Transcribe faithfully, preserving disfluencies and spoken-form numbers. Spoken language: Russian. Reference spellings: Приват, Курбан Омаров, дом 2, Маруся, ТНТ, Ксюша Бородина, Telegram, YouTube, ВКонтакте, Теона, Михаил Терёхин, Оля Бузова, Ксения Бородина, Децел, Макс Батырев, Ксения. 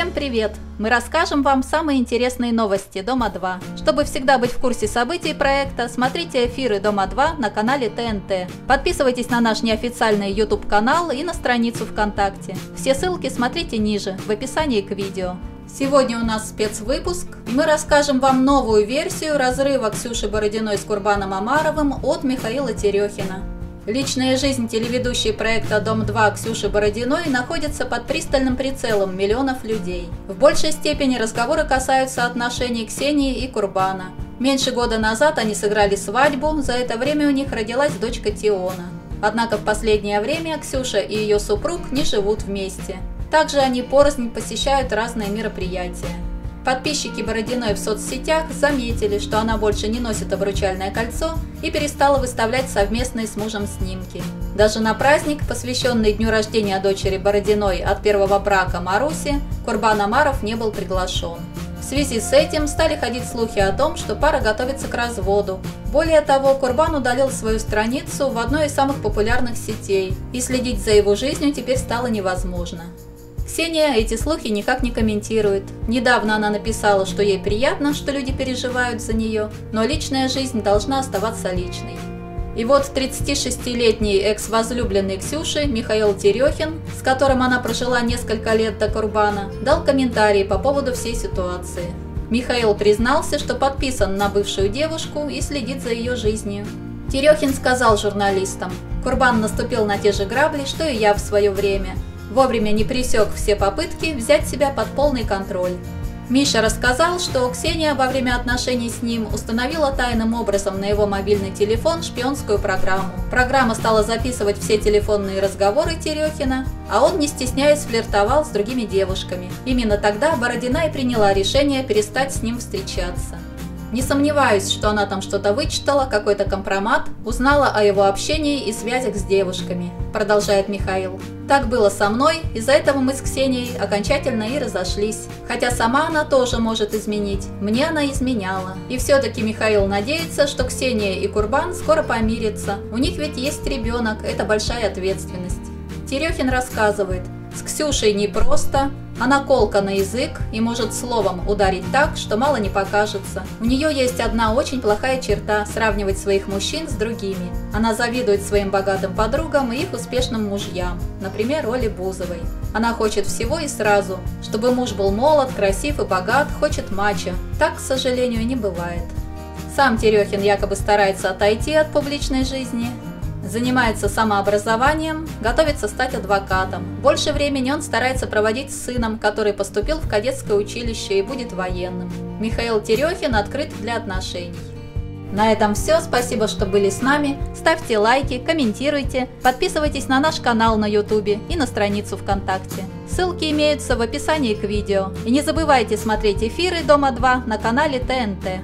Всем привет! Мы расскажем вам самые интересные новости Дома два. Чтобы всегда быть в курсе событий проекта, смотрите эфиры Дома два на канале Т Н Т. Подписывайтесь на наш неофициальный YouTube канал и на страницу ВКонтакте. Все ссылки смотрите ниже, в описании к видео. Сегодня у нас спецвыпуск. Мы расскажем вам новую версию разрыва Ксюши Бородиной с Курбаном Омаровым от Михаила Терёхина. Личная жизнь телеведущей проекта «Дом-два» Ксюши Бородиной находится под пристальным прицелом миллионов людей. В большей степени разговоры касаются отношений Ксении и Курбана. Меньше года назад они сыграли свадьбу, за это время у них родилась дочка Теона. Однако в последнее время Ксюша и ее супруг не живут вместе. Также они порознь посещают разные мероприятия. Подписчики Бородиной в соцсетях заметили, что она больше не носит обручальное кольцо и перестала выставлять совместные с мужем снимки. Даже на праздник, посвященный дню рождения дочери Бородиной от первого брака Маруси, Курбан Омаров не был приглашен. В связи с этим стали ходить слухи о том, что пара готовится к разводу. Более того, Курбан удалил свою страницу в одной из самых популярных сетей, и следить за его жизнью теперь стало невозможно. Ксения эти слухи никак не комментирует. Недавно она написала, что ей приятно, что люди переживают за нее, но личная жизнь должна оставаться личной. И вот тридцатишестилетний экс-возлюбленный Ксюши Михаил Терёхин, с которым она прожила несколько лет до Курбана, дал комментарии по поводу всей ситуации. Михаил признался, что подписан на бывшую девушку и следит за ее жизнью. Терёхин сказал журналистам: «Курбан наступил на те же грабли, что и я в свое время. Вовремя не пресек все попытки взять себя под полный контроль». Миша рассказал, что Ксения во время отношений с ним установила тайным образом на его мобильный телефон шпионскую программу. Программа стала записывать все телефонные разговоры Терёхина, а он, не стесняясь, флиртовал с другими девушками. Именно тогда Бородина и приняла решение перестать с ним встречаться. Не сомневаюсь, что она там что-то вычитала, какой-то компромат, узнала о его общении и связях с девушками, продолжает Михаил. Так было со мной, из-за этого мы с Ксенией окончательно и разошлись. Хотя сама она тоже может изменить, мне она изменяла. И все-таки Михаил надеется, что Ксения и Курбан скоро помирятся, у них ведь есть ребенок, это большая ответственность. Терёхин рассказывает: с Ксюшей непросто. Она колка на язык и может словом ударить так, что мало не покажется. У нее есть одна очень плохая черта – сравнивать своих мужчин с другими. Она завидует своим богатым подругам и их успешным мужьям, например, Оле Бузовой. Она хочет всего и сразу, чтобы муж был молод, красив и богат, хочет мачо. Так, к сожалению, не бывает. Сам Терёхин якобы старается отойти от публичной жизни, занимается самообразованием, готовится стать адвокатом. Больше времени он старается проводить с сыном, который поступил в кадетское училище и будет военным. Михаил Терёхин открыт для отношений. На этом все. Спасибо, что были с нами. Ставьте лайки, комментируйте, подписывайтесь на наш канал на YouTube и на страницу ВКонтакте. Ссылки имеются в описании к видео. И не забывайте смотреть эфиры Дома два на канале Т Н Т.